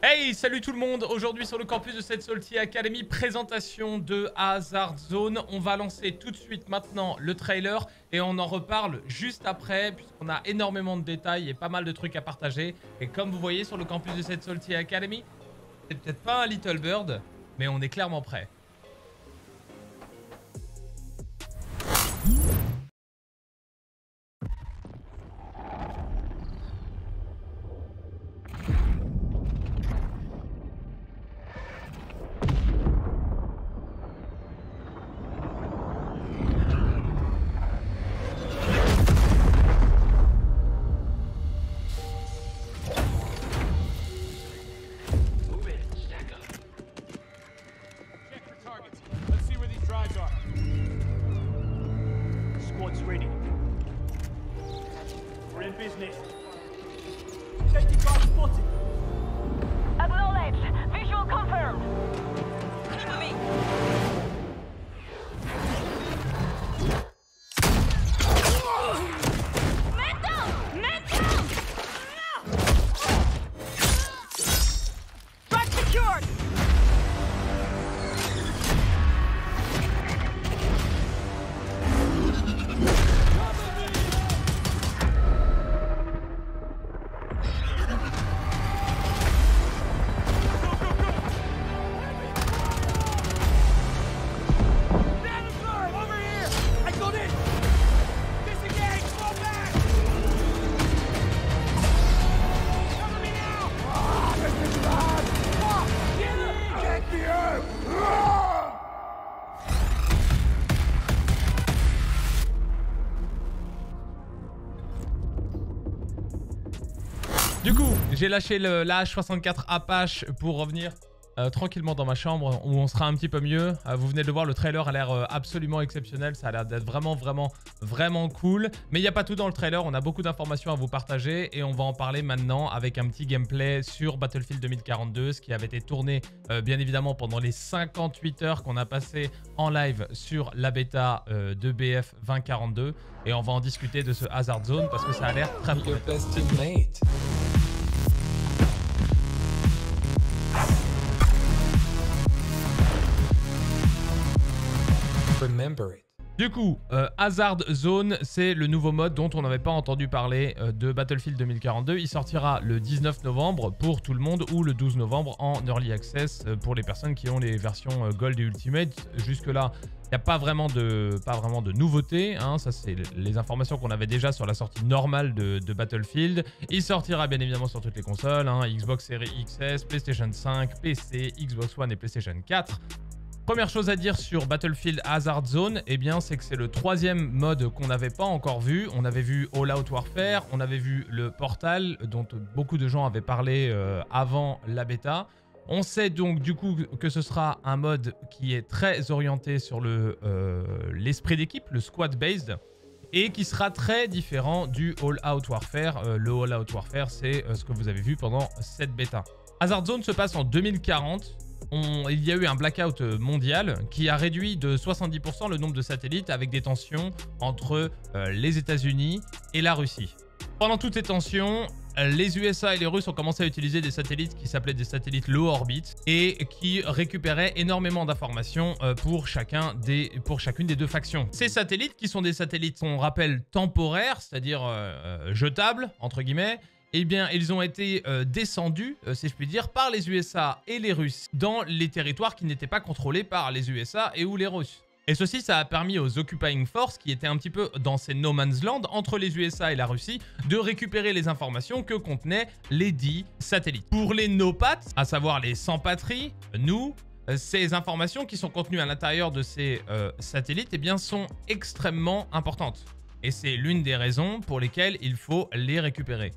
Hey, salut tout le monde. Aujourd'hui sur le campus de cette Salty Academy, présentation de Hazard Zone. On va lancer tout de suite maintenant le trailer et on en reparle juste après puisqu'on a énormément de détails et pas mal de trucs à partager. Et comme vous voyez sur le campus de cette Salty Academy, c'est peut-être pas un Little Bird, mais on est clairement prêt. Du coup, j'ai lâché la H64 Apache pour revenir tranquillement dans ma chambre où on sera un petit peu mieux. Vous venez de le voir, le trailer a l'air absolument exceptionnel. Ça a l'air d'être vraiment cool. Mais il n'y a pas tout dans le trailer. On a beaucoup d'informations à vous partager et on va en parler maintenant avec un petit gameplay sur Battlefield 2042, ce qui avait été tourné bien évidemment pendant les 58 heures qu'on a passé en live sur la bêta de BF 2042. Et on va en discuter de ce Hazard Zone parce que ça a l'air très prometteur. Du coup, Hazard Zone, c'est le nouveau mode dont on n'avait pas entendu parler de Battlefield 2042. Il sortira le 19 novembre pour tout le monde ou le 12 novembre en Early Access pour les personnes qui ont les versions Gold et Ultimate. Jusque-là, il n'y a pas vraiment de nouveautés, hein. Ça, c'est les informations qu'on avait déjà sur la sortie normale de Battlefield. Il sortira bien évidemment sur toutes les consoles, hein, Xbox Series XS, PlayStation 5, PC, Xbox One et PlayStation 4. Première chose à dire sur Battlefield Hazard Zone, eh bien, c'est que c'est le troisième mode qu'on n'avait pas encore vu. On avait vu All Out Warfare, on avait vu le Portal, dont beaucoup de gens avaient parlé avant la bêta. On sait donc du coup que ce sera un mode qui est très orienté sur l'esprit d'équipe, le squad-based, et qui sera très différent du All Out Warfare. Le All Out Warfare, c'est ce que vous avez vu pendant cette bêta. Hazard Zone se passe en 2040. Il y a eu un blackout mondial qui a réduit de 70% le nombre de satellites avec des tensions entre les États-Unis et la Russie. Pendant toutes ces tensions, les USA et les Russes ont commencé à utiliser des satellites qui s'appelaient des satellites low orbit et qui récupéraient énormément d'informations pour chacune des deux factions. Ces satellites, qui sont des satellites, on rappelle, temporaires, c'est-à-dire jetables, entre guillemets, eh bien, ils ont été descendus, si je puis dire, par les USA et les Russes dans les territoires qui n'étaient pas contrôlés par les USA et ou les Russes. Et ceci, ça a permis aux Occupying Force, qui étaient un petit peu dans ces no man's land entre les USA et la Russie, de récupérer les informations que contenaient les 10 satellites. Pour les no-pats, à savoir les sans-patries, nous, ces informations qui sont contenues à l'intérieur de ces satellites, eh bien, sont extrêmement importantes. Et c'est l'une des raisons pour lesquelles il faut les récupérer.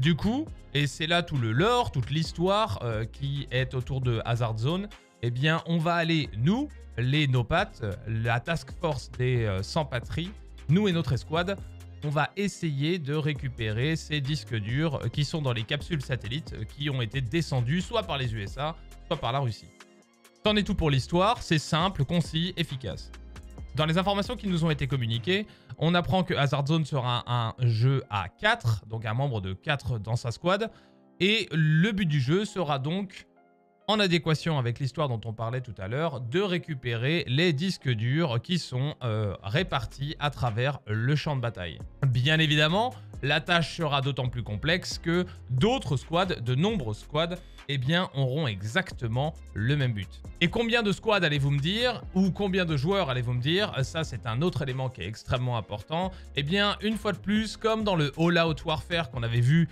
Du coup, et c'est là tout le lore, toute l'histoire qui est autour de Hazard Zone, eh bien, on va aller, nous, les no-pattes, la task force des sans-patries, nous et notre escouade, on va essayer de récupérer ces disques durs qui sont dans les capsules satellites qui ont été descendus soit par les USA, soit par la Russie. C'en est tout pour l'histoire, c'est simple, concis, efficace. Dans les informations qui nous ont été communiquées, on apprend que Hazard Zone sera un jeu à 4, donc un membre de 4 dans sa squad, Et le but du jeu sera donc, en adéquation avec l'histoire dont on parlait tout à l'heure, de récupérer les disques durs qui sont répartis à travers le champ de bataille. Bien évidemment, la tâche sera d'autant plus complexe que d'autres squads, de nombreuses squads, eh bien, auront exactement le même but. Et combien de squads allez-vous me dire, ou combien de joueurs allez-vous me dire, ça c'est un autre élément qui est extrêmement important. Eh bien, une fois de plus, comme dans le All Out Warfare qu'on avait vu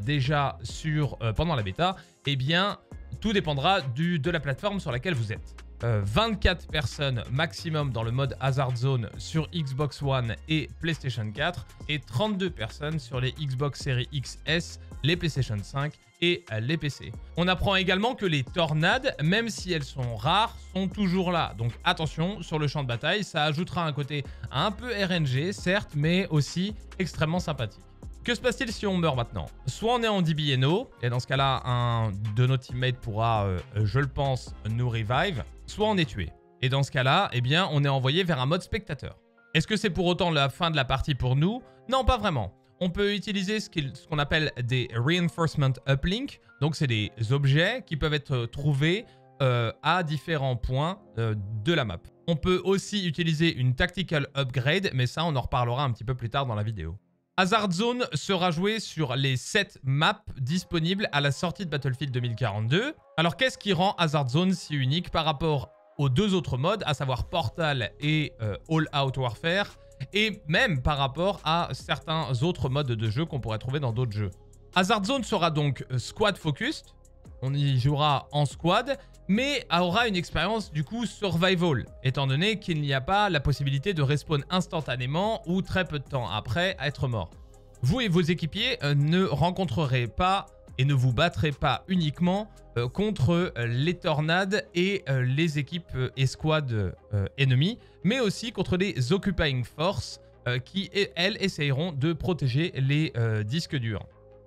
déjà sur, pendant la bêta, eh bien, tout dépendra de la plateforme sur laquelle vous êtes. 24 personnes maximum dans le mode Hazard Zone sur Xbox One et PlayStation 4 et 32 personnes sur les Xbox Series XS, les PlayStation 5 et les PC. On apprend également que les tornades, même si elles sont rares, sont toujours là. Donc attention sur le champ de bataille, ça ajoutera un côté un peu RNG, certes, mais aussi extrêmement sympathique. Que se passe-t-il si on meurt maintenant? Soit on est en DBNO, et dans ce cas-là, un de nos teammates pourra, je le pense, nous revive. Soit on est tué, et dans ce cas-là, eh bien, on est envoyé vers un mode spectateur. Est-ce que c'est pour autant la fin de la partie pour nous? Non, pas vraiment. On peut utiliser ce qu'on appelle des Reinforcement Uplink. Donc, c'est des objets qui peuvent être trouvés à différents points de la map. On peut aussi utiliser une Tactical Upgrade, mais ça, on en reparlera un petit peu plus tard dans la vidéo. Hazard Zone sera joué sur les 7 maps disponibles à la sortie de Battlefield 2042. Alors qu'est-ce qui rend Hazard Zone si unique par rapport aux deux autres modes, à savoir Portal et All Out Warfare, et même par rapport à certains autres modes de jeu qu'on pourrait trouver dans d'autres jeux? Hazard Zone sera donc squad focused, on y jouera en squad, mais aura une expérience du coup survival, étant donné qu'il n'y a pas la possibilité de respawn instantanément ou très peu de temps après être mort. Vous et vos équipiers ne rencontrerez pas et ne vous battrez pas uniquement contre les tornades et les équipes et squads ennemies, mais aussi contre les occupying forces qui, elles, essayeront de protéger les disques durs.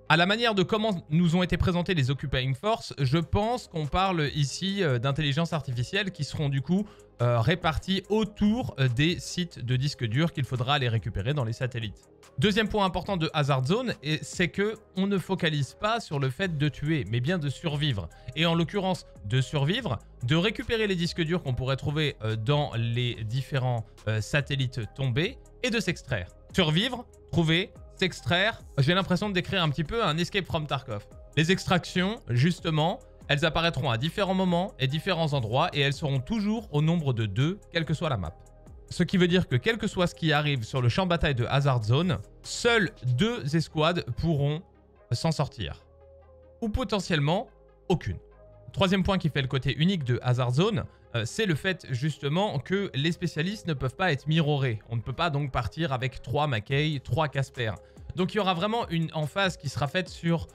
À la manière de comment nous ont été présentés les Occupying Force, je pense qu'on parle ici d'intelligence artificielle qui seront du coup réparties autour des sites de disques durs qu'il faudra aller récupérer dans les satellites. Deuxième point important de Hazard Zone, c'est qu'on ne focalise pas sur le fait de tuer, mais bien de survivre. Et en l'occurrence, de survivre, de récupérer les disques durs qu'on pourrait trouver dans les différents satellites tombés et de s'extraire. Survivre, trouver, s'extraire, j'ai l'impression de décrire un petit peu un Escape from Tarkov. Les extractions, justement, elles apparaîtront à différents moments et différents endroits et elles seront toujours au nombre de 2, quelle que soit la map. Ce qui veut dire que quel que soit ce qui arrive sur le champ de bataille de Hazard Zone, seules 2 escouades pourront s'en sortir. Ou potentiellement, aucune. Troisième point qui fait le côté unique de Hazard Zone, c'est le fait justement que les spécialistes ne peuvent pas être mirorés. On ne peut pas donc partir avec 3 McKay, 3 Casper. Donc il y aura vraiment une emphase qui sera faite sur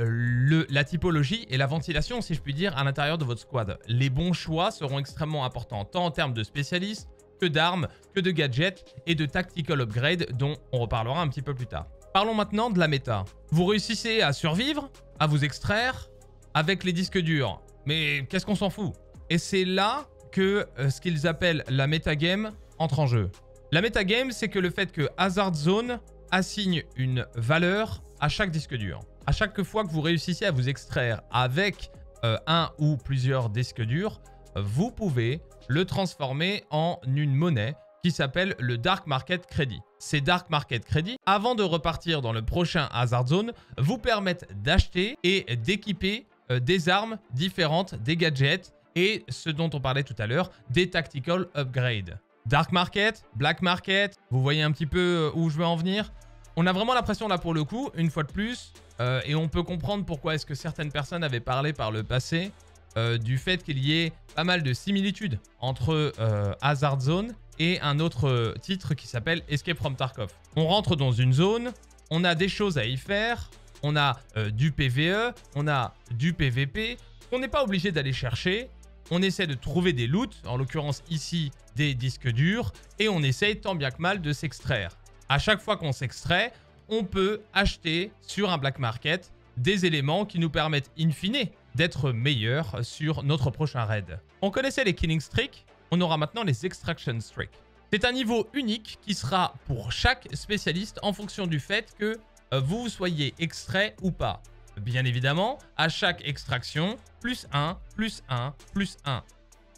la typologie et la ventilation, si je puis dire, à l'intérieur de votre squad. Les bons choix seront extrêmement importants, tant en termes de spécialistes, que d'armes, que de gadgets et de tactical upgrade dont on reparlera un petit peu plus tard. Parlons maintenant de la méta. Vous réussissez à survivre, à vous extraire avec les disques durs. Mais qu'est-ce qu'on s'en fout? Et c'est là que ce qu'ils appellent la metagame entre en jeu. La metagame, c'est que le fait que Hazard Zone assigne une valeur à chaque disque dur. À chaque fois que vous réussissez à vous extraire avec un ou plusieurs disques durs, vous pouvez le transformer en une monnaie qui s'appelle le Dark Market Credit. Ces Dark Market Credit, avant de repartir dans le prochain Hazard Zone, vous permettent d'acheter et d'équiper des armes différentes, des gadgets, et ce dont on parlait tout à l'heure, des tactical upgrades. Dark Market, Black Market, vous voyez un petit peu où je veux en venir. On a vraiment l'impression là pour le coup, une fois de plus, et on peut comprendre pourquoi est-ce que certaines personnes avaient parlé par le passé du fait qu'il y ait pas mal de similitudes entre Hazard Zone et un autre titre qui s'appelle Escape from Tarkov. On rentre dans une zone, on a des choses à y faire, on a du PVE, on a du PVP, qu'on n'est pas obligé d'aller chercher. On essaie de trouver des loots, en l'occurrence ici des disques durs, et on essaye tant bien que mal de s'extraire. À chaque fois qu'on s'extrait, on peut acheter sur un black market des éléments qui nous permettent in fine d'être meilleurs sur notre prochain raid. On connaissait les killing streaks, on aura maintenant les extraction streaks. C'est un niveau unique qui sera pour chaque spécialiste en fonction du fait que vous soyez extrait ou pas. bien évidemment, à chaque extraction, plus 1, plus 1, plus 1.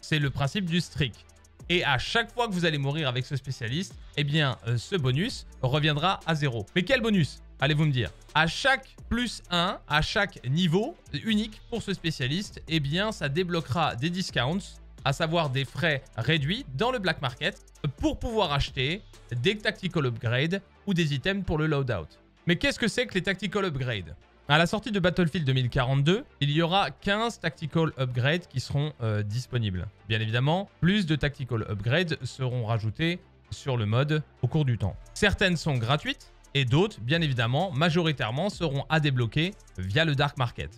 C'est le principe du streak. Et à chaque fois que vous allez mourir avec ce spécialiste, eh bien, ce bonus reviendra à 0. Mais quel bonus ? Allez-vous me dire ? À chaque plus 1, à chaque niveau unique pour ce spécialiste, eh bien, ça débloquera des discounts, à savoir des frais réduits dans le black market pour pouvoir acheter des tactical upgrades ou des items pour le loadout. Mais qu'est-ce que c'est que les tactical upgrades ? À la sortie de Battlefield 2042, il y aura 15 tactical upgrades qui seront disponibles. Bien évidemment, plus de tactical upgrades seront rajoutés sur le mode au cours du temps. Certaines sont gratuites et d'autres, bien évidemment, majoritairement seront à débloquer via le Dark Market.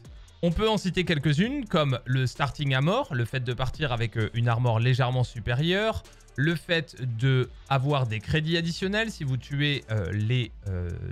On peut en citer quelques-unes comme le starting armor, le fait de partir avec une armor légèrement supérieure, le fait d'avoir des crédits additionnels si vous tuez les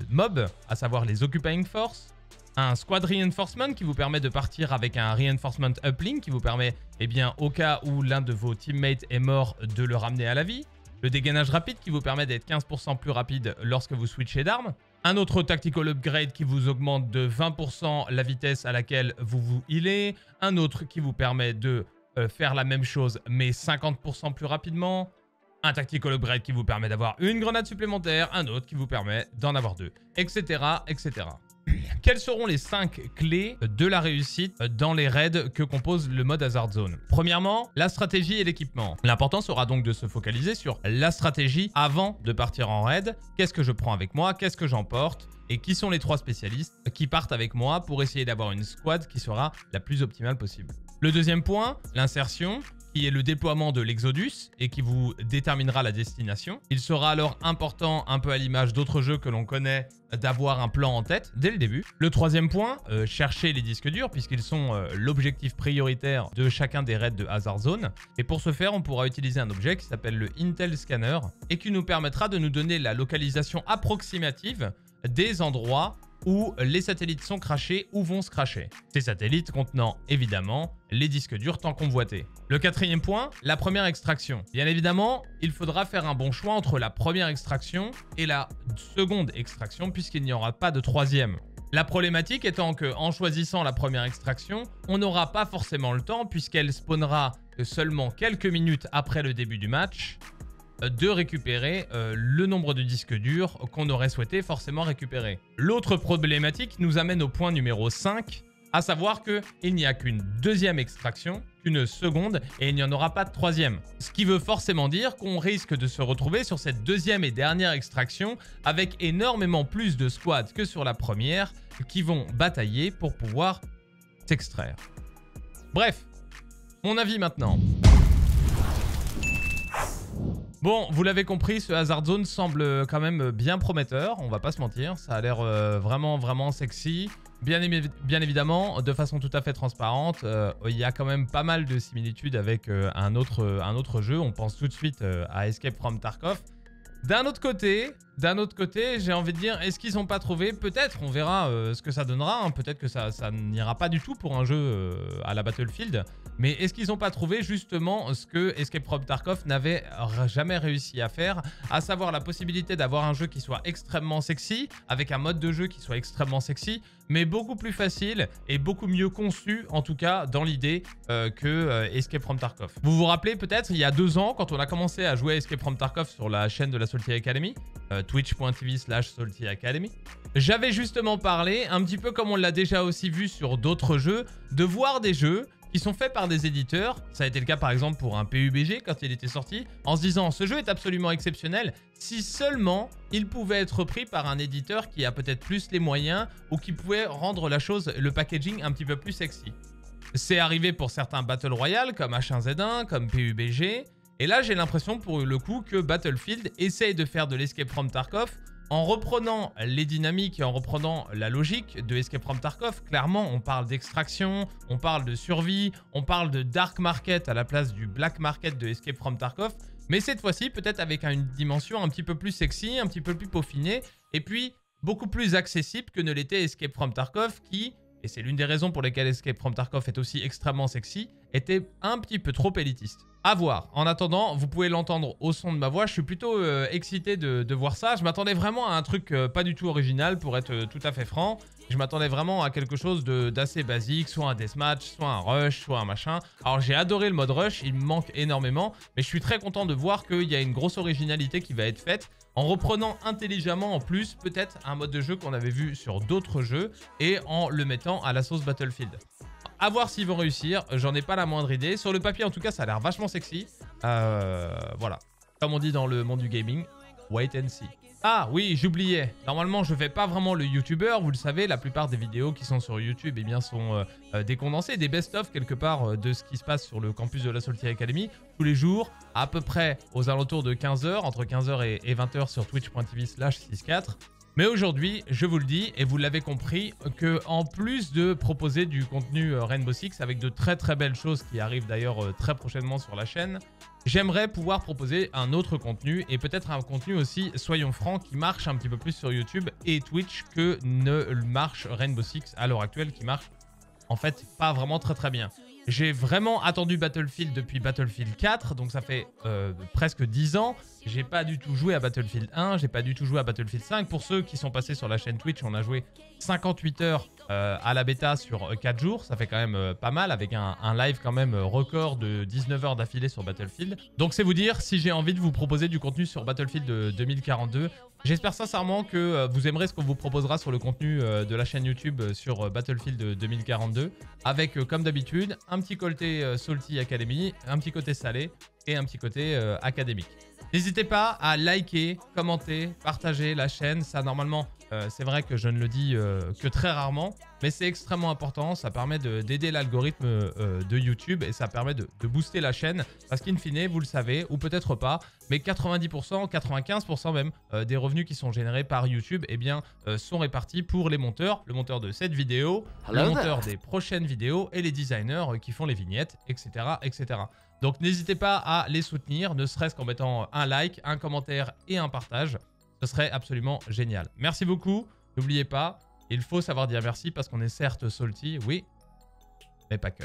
mobs, à savoir les occupying force, un squad reinforcement qui vous permet de partir avec un reinforcement uplink qui vous permet, eh bien, au cas où l'un de vos teammates est mort, de le ramener à la vie. Le dégainage rapide qui vous permet d'être 15% plus rapide lorsque vous switchez d'armes. Un autre tactical upgrade qui vous augmente de 20% la vitesse à laquelle vous vous healez. Un autre qui vous permet de faire la même chose mais 50% plus rapidement. Un tactical upgrade qui vous permet d'avoir une grenade supplémentaire. Un autre qui vous permet d'en avoir deux, etc., etc. Quelles seront les 5 clés de la réussite dans les raids que compose le mode Hazard Zone? Premièrement, la stratégie et l'équipement. L'important sera donc de se focaliser sur la stratégie avant de partir en raid. Qu'est-ce que je prends avec moi? Qu'est-ce que j'emporte? Et qui sont les 3 spécialistes qui partent avec moi pour essayer d'avoir une squad qui sera la plus optimale possible? Le deuxième point, l'insertion, qui est le déploiement de l'Exodus et qui vous déterminera la destination. Il sera alors important, un peu à l'image d'autres jeux que l'on connaît, d'avoir un plan en tête dès le début. Le troisième point, chercher les disques durs, puisqu'ils sont l'objectif prioritaire de chacun des raids de Hazard Zone. Et pour ce faire, on pourra utiliser un objet qui s'appelle le Intel Scanner et qui nous permettra de nous donner la localisation approximative des endroits où les satellites sont crashés ou vont se crasher. Ces satellites contenant évidemment les disques durs tant convoités. Le quatrième point, la première extraction. Bien évidemment, il faudra faire un bon choix entre la première extraction et la seconde extraction puisqu'il n'y aura pas de troisième. La problématique étant qu'en choisissant la première extraction, on n'aura pas forcément le temps puisqu'elle spawnera seulement quelques minutes après le début du match, de récupérer le nombre de disques durs qu'on aurait souhaité forcément récupérer. L'autre problématique nous amène au point numéro 5, à savoir qu'il n'y a qu'une deuxième extraction, qu'une seconde, et il n'y en aura pas de troisième. Ce qui veut forcément dire qu'on risque de se retrouver sur cette deuxième et dernière extraction avec énormément plus de squads que sur la première qui vont batailler pour pouvoir s'extraire. Bref, mon avis maintenant. Bon, vous l'avez compris, ce Hazard Zone semble quand même bien prometteur, on va pas se mentir, ça a l'air vraiment, vraiment sexy. Bien évidemment, de façon tout à fait transparente, il y a quand même pas mal de similitudes avec un autre jeu, on pense tout de suite à Escape from Tarkov. D'un autre côté, j'ai envie de dire, est-ce qu'ils n'ont pas trouvé? Peut-être, on verra ce que ça donnera, hein. Peut-être que ça n'ira pas du tout pour un jeu à la Battlefield, mais est-ce qu'ils n'ont pas trouvé justement ce que Escape from Tarkov n'avait jamais réussi à faire, à savoir la possibilité d'avoir un jeu qui soit extrêmement sexy, avec un mode de jeu qui soit extrêmement sexy, mais beaucoup plus facile et beaucoup mieux conçu, en tout cas dans l'idée que Escape from Tarkov. Vous vous rappelez peut-être, il y a 2 ans, quand on a commencé à jouer à Escape from Tarkov sur la chaîne de la Salty Academy, twitch.tv/Salty Academy, j'avais justement parlé, un petit peu comme on l'a déjà aussi vu sur d'autres jeux, de voir des jeux qui sont faits par des éditeurs. Ça a été le cas par exemple pour un PUBG quand il était sorti, en se disant ce jeu est absolument exceptionnel si seulement il pouvait être repris par un éditeur qui a peut-être plus les moyens ou qui pouvait rendre la chose, le packaging un petit peu plus sexy. C'est arrivé pour certains Battle Royale comme H1Z1, comme PUBG. Et là, j'ai l'impression pour le coup que Battlefield essaye de faire de l'Escape from Tarkov en reprenant les dynamiques et en reprenant la logique de Escape from Tarkov. Clairement, on parle d'extraction, on parle de survie, on parle de Dark Market à la place du Black Market de Escape from Tarkov. Mais cette fois-ci, peut-être avec une dimension un petit peu plus sexy, un petit peu plus peaufinée et puis beaucoup plus accessible que ne l'était Escape from Tarkov qui, et c'est l'une des raisons pour lesquelles Escape from Tarkov est aussi extrêmement sexy, était un petit peu trop élitiste. À voir. En attendant, vous pouvez l'entendre au son de ma voix. Je suis plutôt excité de voir ça. Je m'attendais vraiment à un truc pas du tout original, pour être tout à fait franc. Je m'attendais vraiment à quelque chose d'assez basique, soit un deathmatch, soit un rush, soit un machin. Alors j'ai adoré le mode rush, il me manque énormément, mais je suis très content de voir qu'il y a une grosse originalité qui va être faite, en reprenant intelligemment en plus peut-être un mode de jeu qu'on avait vu sur d'autres jeux, et en le mettant à la sauce Battlefield. À voir s'ils vont réussir, j'en ai pas la moindre idée. Sur le papier, en tout cas, ça a l'air vachement sexy. Voilà. Comme on dit dans le monde du gaming, wait and see. Ah oui, j'oubliais. Normalement, je fais pas vraiment le youtubeur. Vous le savez, la plupart des vidéos qui sont sur YouTube eh bien, sont des condensés, des best-of quelque part de ce qui se passe sur le campus de la Salty Academy. Tous les jours, à peu près aux alentours de 15 h, entre 15 h et 20 h sur twitch.tv/Sixquatre. Mais aujourd'hui, je vous le dis, et vous l'avez compris, qu'en plus de proposer du contenu Rainbow Six, avec de très très belles choses qui arrivent d'ailleurs très prochainement sur la chaîne, j'aimerais pouvoir proposer un autre contenu, et peut-être un contenu aussi, soyons francs, qui marche un petit peu plus sur YouTube et Twitch que ne marche Rainbow Six à l'heure actuelle, qui marche en fait pas vraiment très très bien. J'ai vraiment attendu Battlefield depuis Battlefield 4, donc ça fait presque 10 ans. J'ai pas du tout joué à Battlefield 1, j'ai pas du tout joué à Battlefield 5. Pour ceux qui sont passés sur la chaîne Twitch, on a joué 58 heures à la bêta sur 4 jours. Ça fait quand même pas mal, avec un live quand même record de 19 heures d'affilée sur Battlefield. Donc c'est vous dire si j'ai envie de vous proposer du contenu sur Battlefield 2042. J'espère sincèrement que vous aimerez ce qu'on vous proposera sur le contenu de la chaîne YouTube sur Battlefield 2042. Avec, comme d'habitude, un petit côté Salty Academy, un petit côté salé et un petit côté académique. N'hésitez pas à liker, commenter, partager la chaîne. Ça, normalement, c'est vrai que je ne le dis que très rarement, mais c'est extrêmement important. Ça permet d'aider l'algorithme de YouTube, et ça permet de booster la chaîne. Parce qu'in fine, vous le savez, ou peut-être pas, mais 90%, 95% même des revenus qui sont générés par YouTube eh bien, sont répartis pour les monteurs. Le monteur de cette vidéo, le monteur des prochaines vidéos et les designers qui font les vignettes, etc. etc. Donc n'hésitez pas à les soutenir, ne serait-ce qu'en mettant un like, un commentaire et un partage. Ce serait absolument génial. Merci beaucoup. N'oubliez pas, il faut savoir dire merci parce qu'on est certes salty, oui, mais pas que.